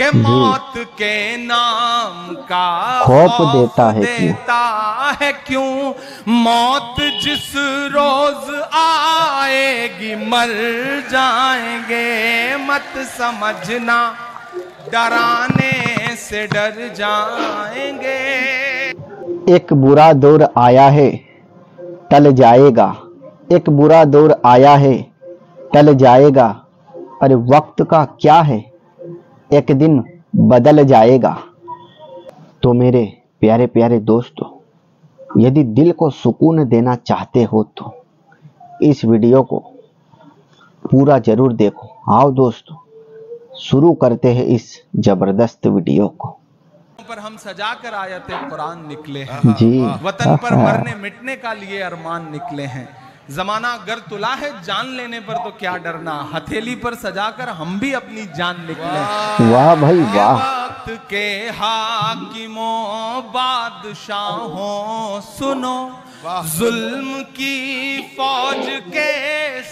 के मौत के नाम का खौफ देता है क्यों। मौत जिस रोज आएगी मर जाएंगे, मत समझना डराने से डर जाएंगे। एक बुरा दौर आया है टल जाएगा, एक बुरा दौर आया है टल जाएगा, अरे वक्त का क्या है एक दिन बदल जाएगा। तो मेरे प्यारे प्यारे दोस्तों, यदि दिल को सुकून देना चाहते हो तो इस वीडियो को पूरा जरूर देखो। आओ दोस्तों, शुरू करते हैं इस जबरदस्त वीडियो को। पर हम सजा कर आयते कुरान निकले हैं जी, वतन पर मरने मिटने का लिए अरमान निकले हैं। जमाना अगर तुला है जान लेने पर तो क्या डरना, हथेली पर सजाकर हम भी अपनी जान निकले। वाह भाई वाह। वक्त के हाकिमों बादशाहों सुनो, जुल्म की फौज के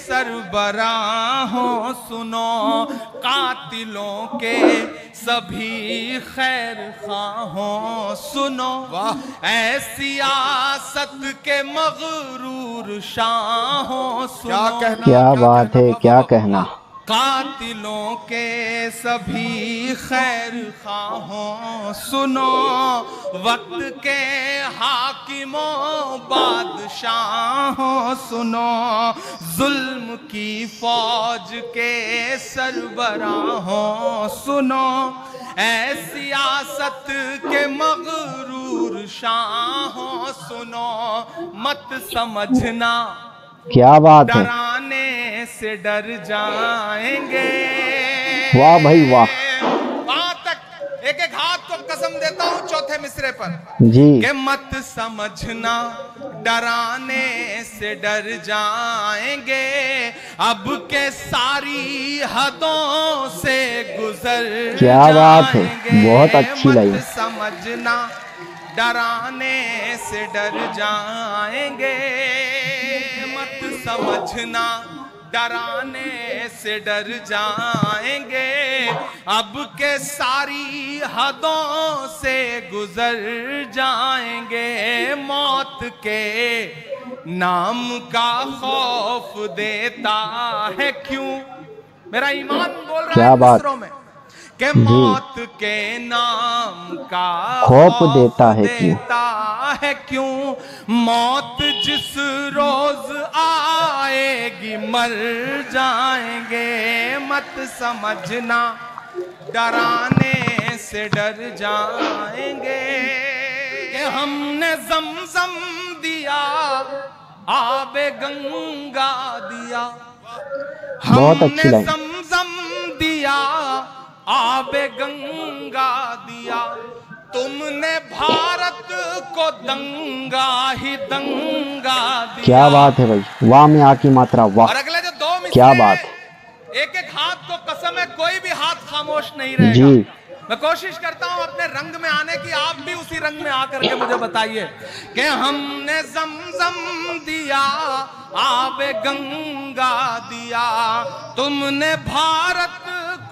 सरबराहों सुनो, कातिलों के सभी खैर खाहों सुनो, ऐसी आसत के मगरूर शाहों सुनो। क्या बात है, क्या कहना। कातिलों के सभी खैर खाहों सुनो, वक्त के हाकिमों बादशाहों सुनो, जुल्म की फौज के सरबराहों सुनो, ऐसी आसत के मगरूर शाहों सुनो, मत समझना क्या बात है डराने से डर जाएंगे। वाह भाई वाह। वहां तक एक एक हाथ को कसम देता हूँ चौथे मिसरे पर जी, के मत समझना डराने से डर जाएंगे, अब के सारी हदों से गुजर जाएंगे। क्या बात है, बहुत अच्छी लाइन। मत समझना डराने से डर जाएंगे, मत समझना डराने से डर जाएंगे, अब के सारी हदों से गुजर जाएंगे। मौत के नाम का खौफ देता है क्यों। मेरा ईमान बोल रहा है दूसरों में के मौत के नाम का खौफ देता है क्यों। मौत जिस रोज आएगी मर जाएंगे, मत समझना डराने से डर जाएंगे। कि हमने जमजम दिया आबे गंगा दिया, हमने जमजम दिया आबे गंगा दिया, तुमने भारत को दंगा ही दंगा दिया। क्या बात है भाई, वाह में आ की मात्रा वाह। और अगले जो दो मिसरे, क्या बात। एक एक हाथ को कसम है कोई भी हाथ खामोश नहीं रहेगा जी। मैं कोशिश करता हूँ अपने रंग में आने की, आप भी उसी रंग में आकर के मुझे बताइए। कि हमने जमजम दिया आबे गंगा दिया, तुमने भारत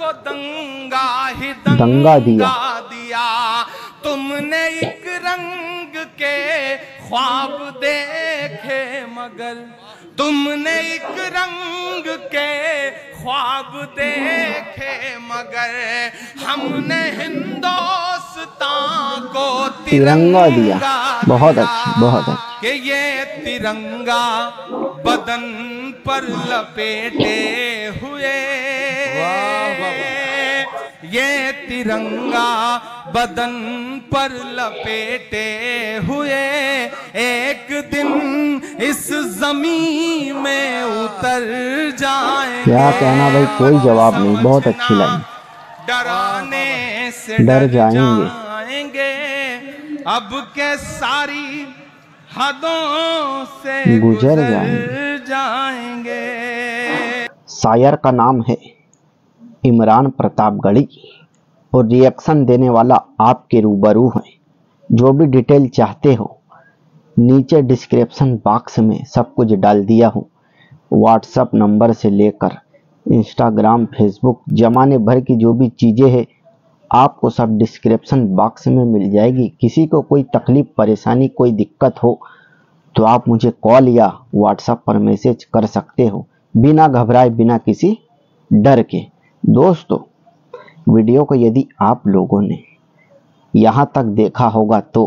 को दंगा ही दंगा दिया, तुमने एक रंग के ख्वाब देखे मगर, तुमने एक रंग के ख्वाब देखे मगर, हमने हिंदुस्तान को तिरंगा दिया। बहुत अच्छी, बहुत अच्छी। कि ये तिरंगा बदन पर लपेटे हुए, ये तिरंगा बदन पर लपेटे हुए, एक दिन इस जमीन में उतर जाएंगे। क्या कहना भाई, कोई जवाब नहीं, बहुत अच्छी लाइन। डराने से डर जाएंगे, अब के सारी हदों से गुजर जाएंगे। शायर का नाम है इमरान प्रतापगढ़ी और रिएक्शन देने वाला आपके रूबरू है। जो भी डिटेल चाहते हो नीचे डिस्क्रिप्शन बॉक्स में सब कुछ डाल दिया हूँ। व्हाट्सएप नंबर से लेकर इंस्टाग्राम फेसबुक जमाने भर की जो भी चीज़ें हैं आपको सब डिस्क्रिप्शन बॉक्स में मिल जाएगी। किसी को कोई तकलीफ़ परेशानी कोई दिक्कत हो तो आप मुझे कॉल या व्हाट्सएप पर मैसेज कर सकते हो बिना घबराए बिना किसी डर के। दोस्तों वीडियो को यदि आप लोगों ने यहाँ तक देखा होगा तो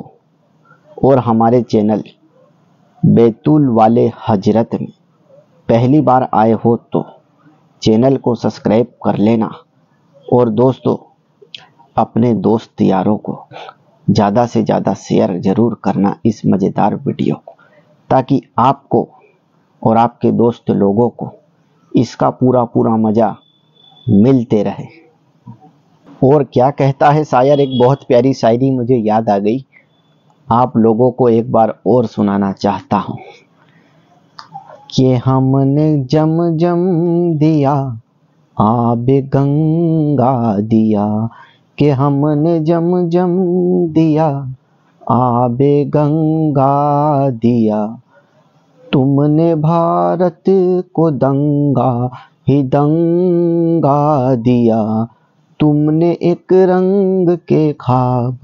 और हमारे चैनल बैतूल वाले हजरत में पहली बार आए हो तो चैनल को सब्सक्राइब कर लेना। और दोस्तों अपने दोस्त यारों को ज़्यादा से ज़्यादा शेयर ज़रूर करना इस मज़ेदार वीडियो को, ताकि आपको और आपके दोस्त लोगों को इसका पूरा पूरा मज़ा मिलते रहे। और क्या कहता है शायर, एक बहुत प्यारी शायरी मुझे याद आ गई, आप लोगों को एक बार और सुनाना चाहता हूँ। कि हमने जम जम दिया आबे गंगा दिया, कि हमने जम जम दिया आबे गंगा दिया, तुमने भारत को दंगा ही दंगा दिया, तुमने एक रंग के ख्वाब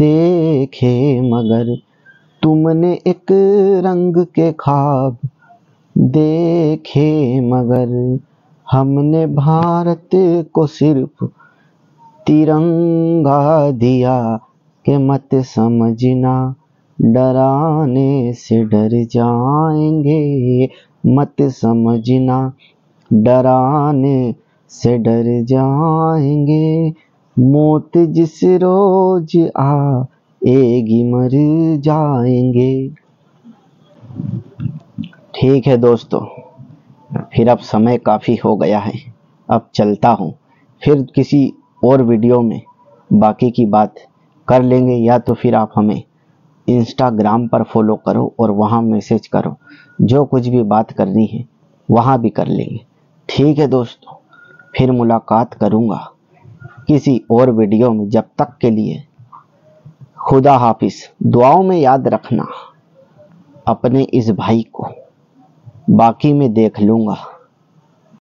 देखे मगर, तुमने एक रंग के ख्वाब देखे मगर, हमने भारत को सिर्फ तिरंगा दिया, के मत समझना डराने से डर जाएंगे, मत समझना डराने से डर जाएंगे, मौत जिस रोज आएगी मर जाएंगे। ठीक है दोस्तों, फिर अब समय काफ़ी हो गया है, अब चलता हूँ, फिर किसी और वीडियो में बाकी की बात कर लेंगे। या तो फिर आप हमें इंस्टाग्राम पर फॉलो करो और वहाँ मैसेज करो, जो कुछ भी बात करनी है वहाँ भी कर लेंगे। ठीक है दोस्तों, फिर मुलाकात करूँगा किसी और वीडियो में। जब तक के लिए खुदा हाफिज़। दुआओं में याद रखना अपने इस भाई को, बाकी मैं देख लूँगा।